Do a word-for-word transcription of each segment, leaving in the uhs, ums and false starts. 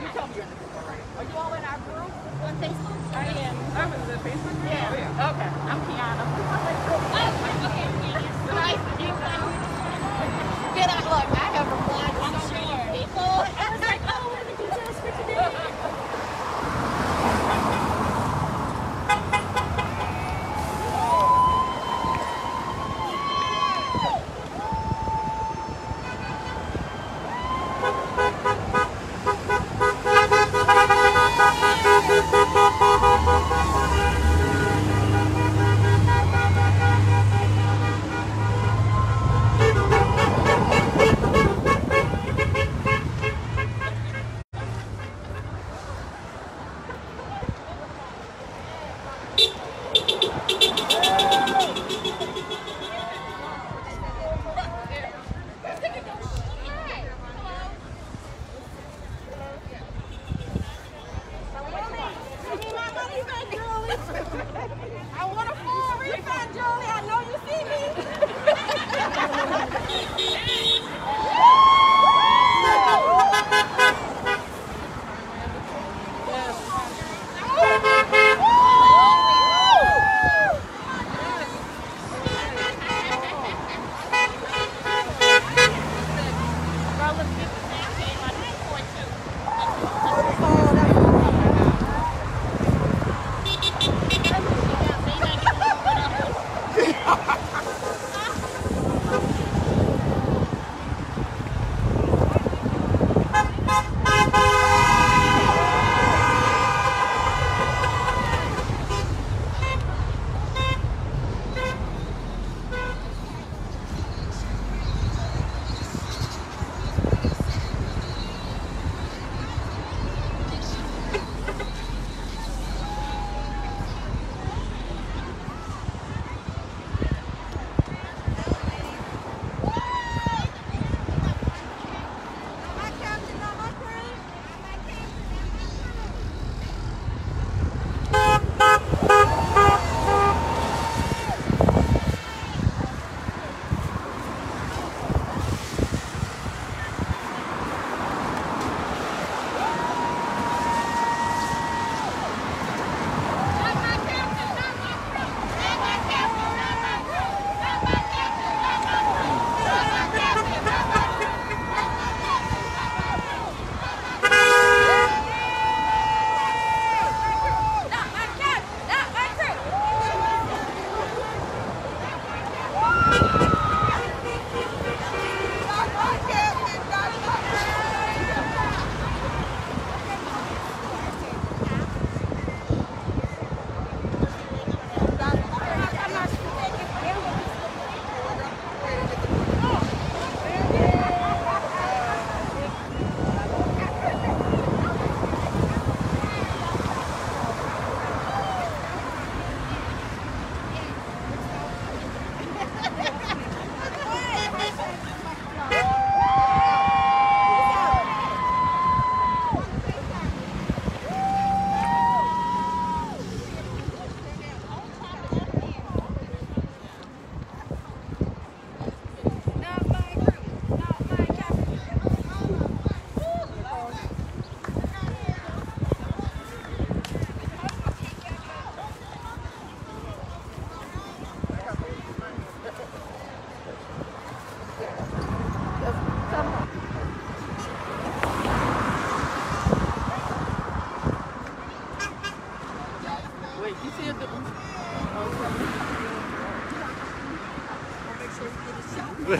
Are you all in our group on Facebook? I am. Oh, is it Facebook? Yeah. Oh, yeah. Okay. I'm Kiana. Oh, okay, Kiana. Nice to meet you. Good luck. I have replied to so many people. I was like, oh, what did you tell us for today?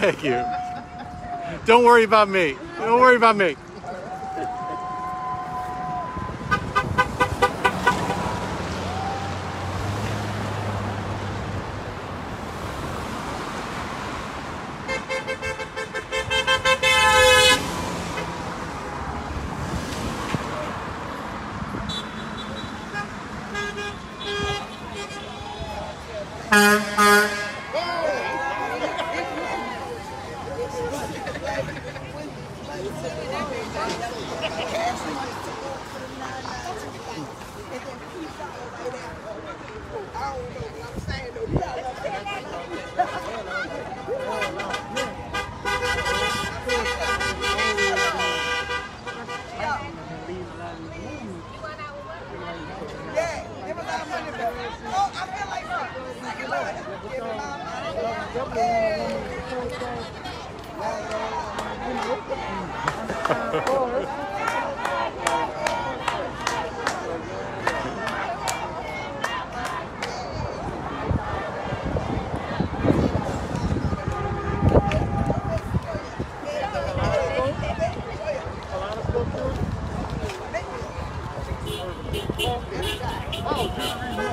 Thank you. Don't worry about me. Don't worry about me. Leave. Oh,